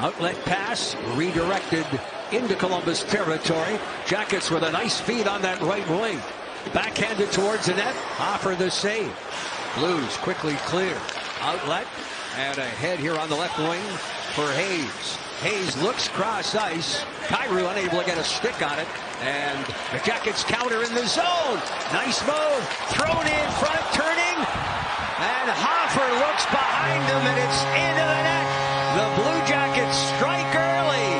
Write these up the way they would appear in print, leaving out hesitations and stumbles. Outlet pass redirected into Columbus territory. Jackets with a nice feed on that right wing. Backhanded towards the net. Offer the save. Blues quickly clear. Outlet and a head here on the left wing for Hayes. Hayes looks cross ice. Kyrou unable to get a stick on it. And the Jackets counter in the zone. Nice move. Thrown in front, turning. And Hoffer looks behind him, and it's into the net. The Blue Jackets strike early.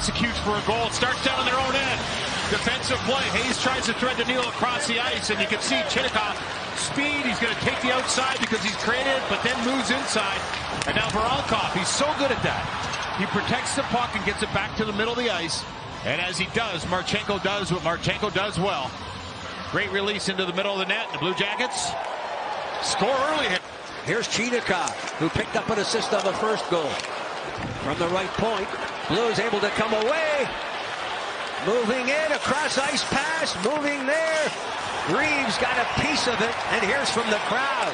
Executes for a goal. It starts down on their own end. Defensive play. Hayes tries to thread the needle across the ice, and you can see Chinnikov speed. He's going to take the outside because he's created, but then moves inside. And now Voronkov, he's so good at that. He protects the puck and gets it back to the middle of the ice. And as he does, Marchenko does what Marchenko does well. Great release into the middle of the net. The Blue Jackets score early here. Here's Chinnikov, who picked up an assist on the first goal. From the right point, Blues able to come away. Moving in, a cross-ice pass, moving there. Reeves got a piece of it, and here's from the crowd.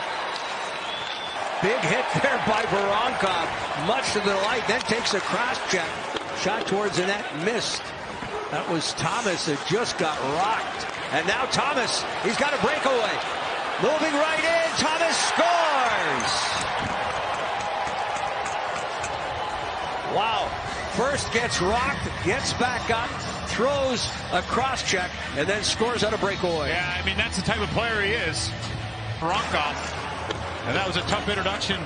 Big hit there by Voronkov, much to the light, then takes a cross-check. Shot towards the net, missed. That was Thomas that just got rocked. And now Thomas, he's got a breakaway. Moving right in, Thomas scores! Wow, first gets rocked, gets back up, throws a cross-check, and then scores on a breakaway. Yeah, I mean, that's the type of player he is, Voronkov. And that was a tough introduction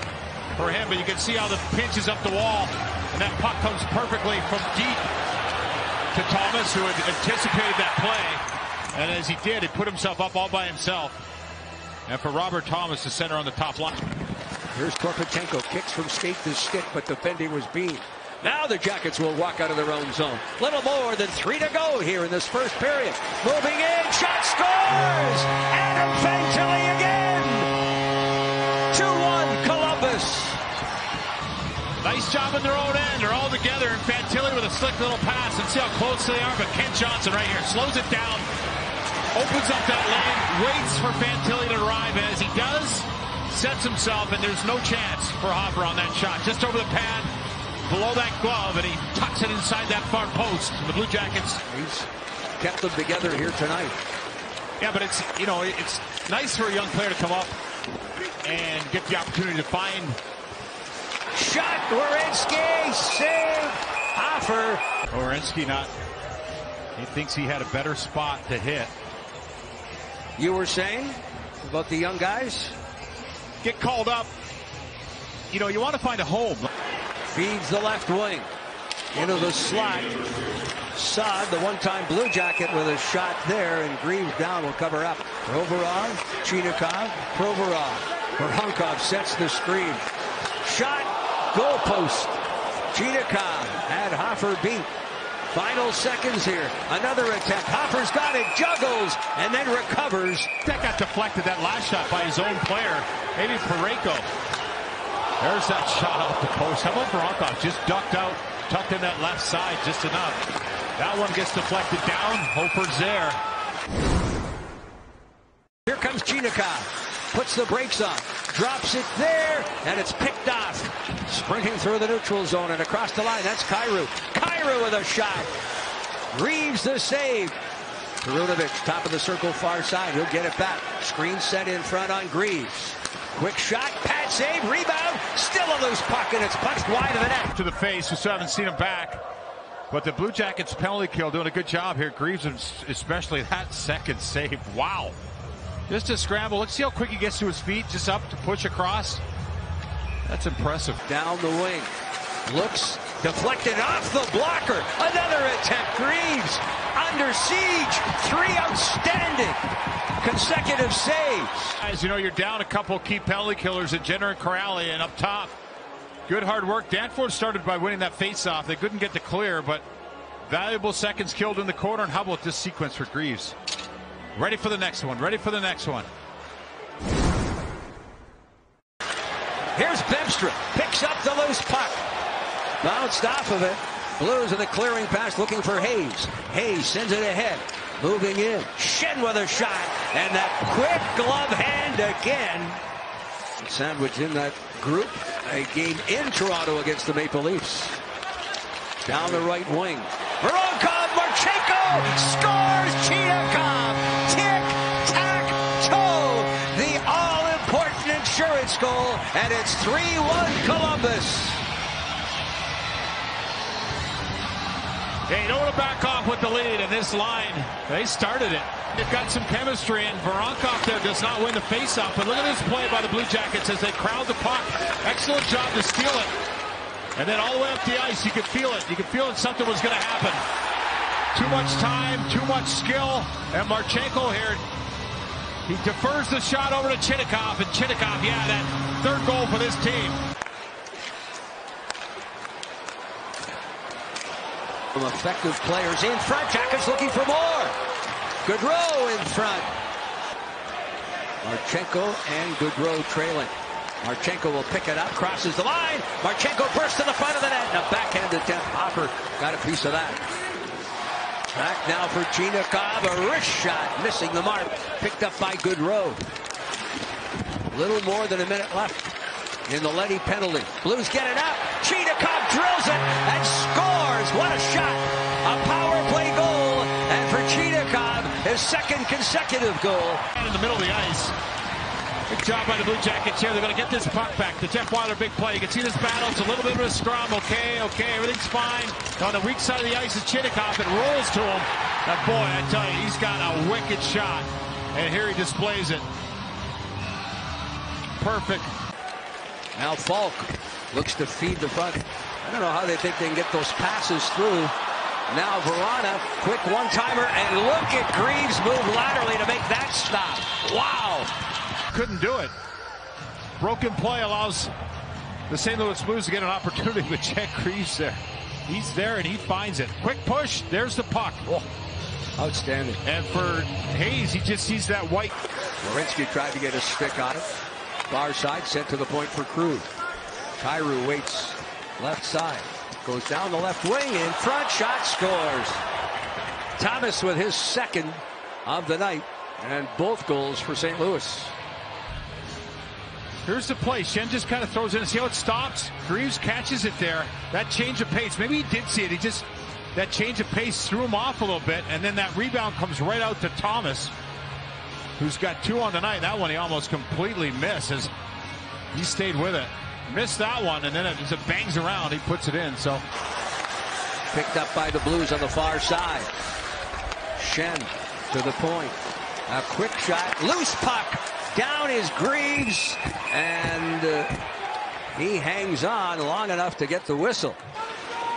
for him, but you can see how the pinch is up the wall. And that puck comes perfectly from deep to Thomas, who had anticipated that play. And as he did, he put himself up all by himself. And for Robert Thomas, the center on the top line. Here's Korpatenko, kicks from skate to stick, but defending was beat. Now the Jackets will walk out of their own zone. Little more than 3 to go here in this first period. Moving in, shot scores! Adam Fantili again! 2-1 Columbus. Nice job in their own end. They're all together, and Fantilli with a slick little pass, and see how close they are. But Ken Johnson right here slows it down, opens up that lane, waits for Fantilli to arrive, and as he does, sets himself, and there's no chance for Hoffer on that shot. Just over the pad, below that glove, and he tucks it inside that far post. The Blue Jackets. He's kept them together here tonight. Yeah, but it's, you know, it's nice for a young player to come up and get the opportunity to find. Shot, Werenski, save, Hoffer. Werenski not, he thinks he had a better spot to hit. You were saying about the young guys? Get called up. You know, you want to find a home. Feeds the left wing into the slot. Saad, the one-time Blue Jacket, with a shot there, and Greaves down will cover up. Provorov, Chinnikov, Provorov. Voronkov sets the screen. Shot, goalpost. Chinnikov had Hoffer beat. Final seconds here. Another attempt. Hoffer's got it, juggles, and then recovers. That got deflected, that last shot, by his own player. Maybe Pareko. There's that shot off the post. How about Voronkov? Just ducked out, tucked in that left side just enough. That one gets deflected down. Hofer's there. Here comes Chinnikov. Puts the brakes on. Drops it there, and it's picked off. Sprinting through the neutral zone and across the line. That's Kyrou. Kyrou with a shot. Reeves the save. Perunovich, top of the circle, far side. He'll get it back. Screen set in front on Greaves. Quick shot, pad save, rebound, still a loose puck, and it's punched wide of the net. To the face, we still haven't seen him back. But the Blue Jackets penalty kill doing a good job here. Greaves, especially that second save. Wow. Just a scramble. Let's see how quick he gets to his feet. Just up to push across. That's impressive. Down the wing. Looks deflected off the blocker. Another attempt. Greaves under siege. 3 outstanding consecutive saves. Guys, you know, you're down a couple key penalty killers at Jenner and Corrali, and up top. Good hard work. Danforth started by winning that faceoff. They couldn't get the clear, but valuable seconds killed in the corner. And how about this sequence for Greaves? Ready for the next one. Ready for the next one. Here's Bemstrom. Picks up the loose puck. Bounced off of it. Blues in the clearing pass looking for Hayes. Hayes sends it ahead. Moving in. Shin with a shot. And that quick glove hand again. Sandwich in that group. A game in Toronto against the Maple Leafs. Down the right wing. Voronov, Marchenko scores. Chinakov, tick-tack-toe. The all-important insurance goal, and it's 3-1 Columbus. They don't want to back off with the lead, and this line, they started it. They've got some chemistry, and Voronkov there does not win the faceoff. But look at this play by the Blue Jackets as they crowd the puck. Excellent job to steal it. And then all the way up the ice, you could feel it. You could feel that something was going to happen. Too much time, too much skill, and Marchenko here, he defers the shot over to Chinnikov, and Chinnikov, yeah, that third goal for this team. Effective players in front. Jackets looking for more. Gaudreau in front. Marchenko and Gaudreau trailing. Marchenko will pick it up, crosses the line. Marchenko bursts to the front of the net. And a backhand attempt. Hopper got a piece of that. Back now for Chinnikov. A wrist shot, missing the mark. Picked up by Gaudreau. Little more than a minute left in the Leddy penalty. Blues get it up. Chinnikov drills it and scores. What a shot. A power play goal. And for Chinnikov, his second consecutive goal. In the middle of the ice. Good job by the Blue Jackets here. They're going to get this puck back. The Jeff Wyler big play. You can see this battle. It's a little bit of a scrum. Okay. Everything's fine. On the weak side of the ice is Chinnikov. It rolls to him. Now, boy, I tell you, he's got a wicked shot. And here he displays it. Perfect. Now Falk looks to feed the puck. I don't know how they think they can get those passes through. Now Verona, quick one-timer, and look at Greaves move laterally to make that stop. Wow! Couldn't do it. Broken play allows the St. Louis Blues to get an opportunity with Jack Greaves there. He's there and he finds it. Quick push, there's the puck. Oh, outstanding. And for Hayes, he just sees that white. Werenski tried to get his stick on it. Far side, sent to the point for Crew. Kyrou waits left side. Goes down the left wing, in front, shot, scores. Thomas with his second of the night, and both goals for St. Louis. Here's the play. Shen just kind of throws it in. See how it stops? Greaves catches it there. That change of pace. Maybe he did see it. He just, that change of pace threw him off a little bit, and then that rebound comes right out to Thomas, who's got two on the night. That one he almost completely misses. He stayed with it. Missed that one, and then as it bangs around, he puts it in. So picked up by the Blues on the far side. Shen to the point. A quick shot. Loose puck. Down is Greaves. And he hangs on long enough to get the whistle.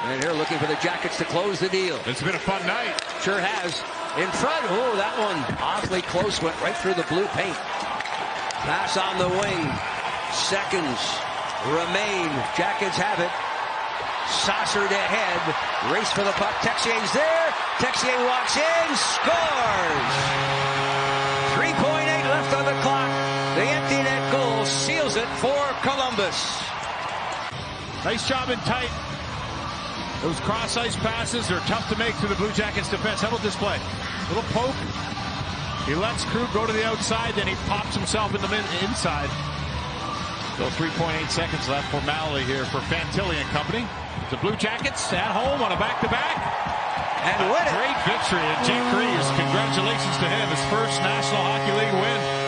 And here looking for the Jackets to close the deal. It's been a fun night. Sure has. In front, oh, that one awfully close, went right through the blue paint. Pass on the wing. Seconds remain. Jackets have it. Saucered ahead. Race for the puck. Texier's there. Texier walks in. Scores! 3:08 left on the clock. The empty net goal seals it for Columbus. Nice job in tight. Those cross-ice passes are tough to make through the Blue Jackets defense. How about this play? Little poke. He lets Crew go to the outside, then he pops himself in the inside. So 3.8 seconds left for Malley here for Fantilli and company. The Blue Jackets at home on a back-to-back. And what a great victory at Jack Greaves. Congratulations to him. His first National Hockey League win.